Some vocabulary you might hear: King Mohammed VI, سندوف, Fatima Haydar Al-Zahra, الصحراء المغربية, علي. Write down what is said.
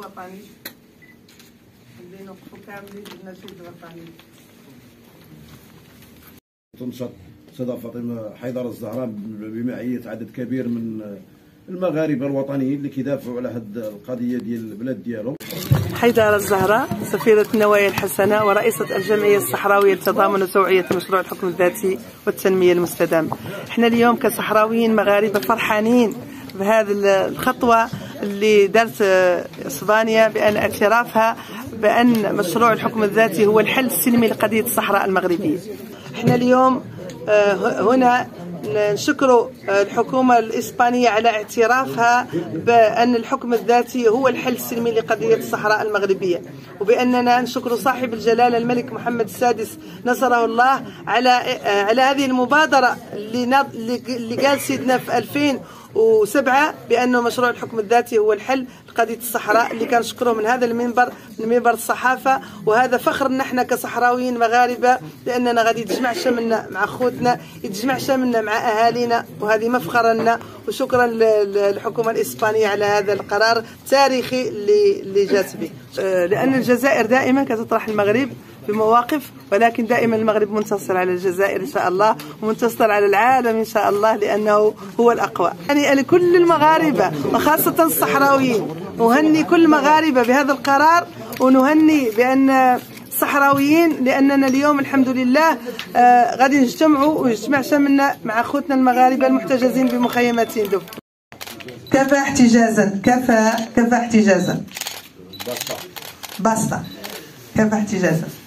وطني، اللي نوقفوا كاملين بالنشيد الوطني. تنشط سيدة فاطمة حيدر الزهراء بمعية عدد كبير من المغاربة الوطنيين اللي كيدافعوا على هاد القضية ديال البلاد ديالهم. حيدر الزهراء سفيرة النوايا الحسنة ورئيسة الجمعية الصحراوية لتضامن وتوعية مشروع الحكم الذاتي والتنمية المستدامة. احنا اليوم كصحراويين مغاربة فرحانين بهذه الخطوة اللي دارت اسبانيا بان اعترافها بان مشروع الحكم الذاتي هو الحل السلمي لقضية الصحراء المغربية. احنا اليوم هنا نشكر الحكومة الإسبانية على اعترافها بأن الحكم الذاتي هو الحل السلمي لقضية الصحراء المغربية، وبأننا نشكر صاحب الجلالة الملك محمد السادس نصره الله على هذه المبادرة اللي قال سيدنا في 2007 بأنه مشروع الحكم الذاتي هو الحل لقضية الصحراء، اللي كنشكره من هذا المنبر، من منبر الصحافة. وهذا فخرنا حنا كصحراويين مغاربة، لأننا غادي يتجمع شملنا مع خوتنا، يتجمع شملنا مع أهالينا، وهذه مفخرنا. وشكرا للحكومة الإسبانية على هذا القرار التاريخي اللي جات به، لأن الجزائر دائما كتطرح المغرب بمواقف، ولكن دائما المغرب منتصر على الجزائر إن شاء الله، ومنتصر على العالم إن شاء الله، لأنه هو الأقوى. يعني لكل المغاربة وخاصة الصحراويين، نهني كل المغاربة بهذا القرار، ونهني بأن الصحراويين، لأننا اليوم الحمد لله غادي نجتمعوا ويجتمع شملنا مع أخوتنا المغاربة المحتجزين بمخيمات سندوف. كفى احتجازا، كفى احتجازا، بسطة، كفى احتجازا.